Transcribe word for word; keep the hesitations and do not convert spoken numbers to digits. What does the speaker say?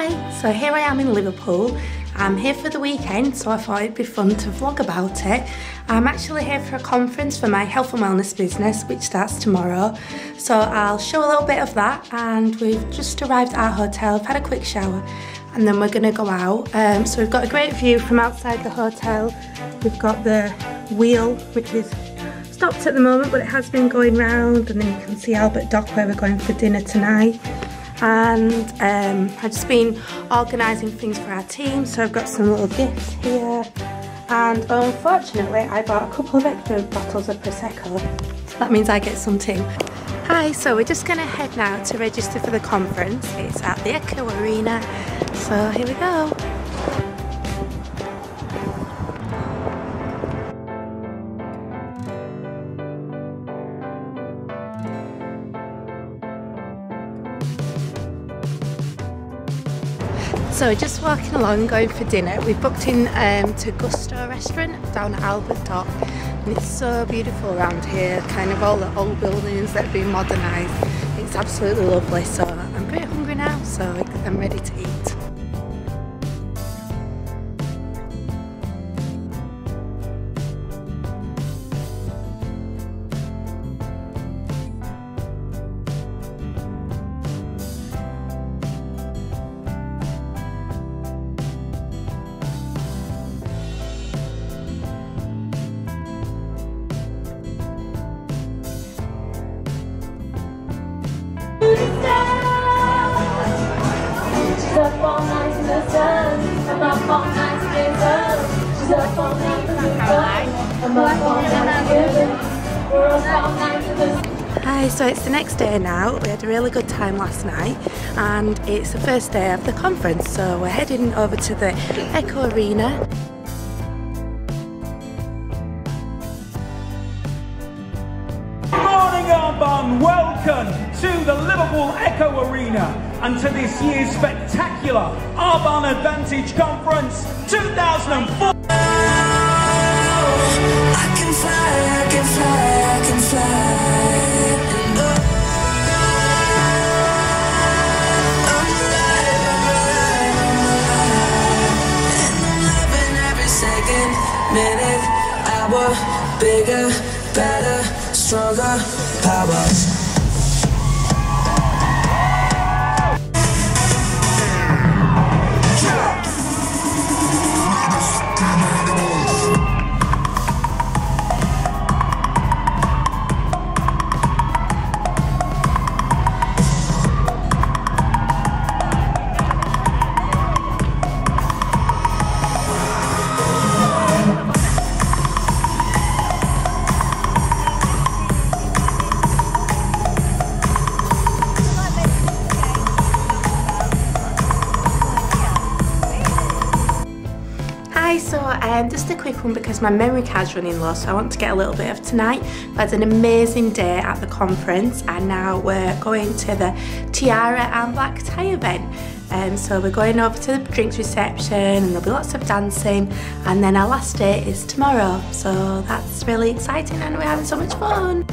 Hi, so here I am in Liverpool. I'm here for the weekend, so I thought it'd be fun to vlog about it. I'm actually here for a conference for my health and wellness business, which starts tomorrow. So I'll show a little bit of that, and we've just arrived at our hotel. I've had a quick shower, and then we're gonna go out. Um, so we've got a great view from outside the hotel. We've got the wheel, which is stopped at the moment, but it has been going round, and then you can see Albert Dock where we're going for dinner tonight. And um, I've just been organising things for our team, so I've got some little gifts here. And unfortunately, I bought a couple of extra bottles of Prosecco, so that means I get some too. Hi, so we're just going to head now to register for the conference. It's at the Echo Arena, so here we go. So just walking along, going for dinner. We booked in um, to Gusto restaurant down at Albert Dock, and it's so beautiful around here, kind of all the old buildings that have been modernised. It's absolutely lovely, so I'm pretty hungry now, so I'm ready to eat. Hi, so it's the next day now. We had a really good time last night, and it's the first day of the conference, so we're heading over to the Echo Arena. Arbonne, welcome to the Liverpool Echo Arena and to this year's spectacular Arbonne Advantage Conference two thousand four. I can fly, I can fly, I can fly. Bigger, better, stronger, power. So um, just a quick one because my memory card's running low, so I want to get a little bit of tonight. We had an amazing day at the conference, and now we're going to the tiara and black tie event. Um, so we're going over to the drinks reception, and there'll be lots of dancing, and then our last day is tomorrow, so that's really exciting and we're having so much fun.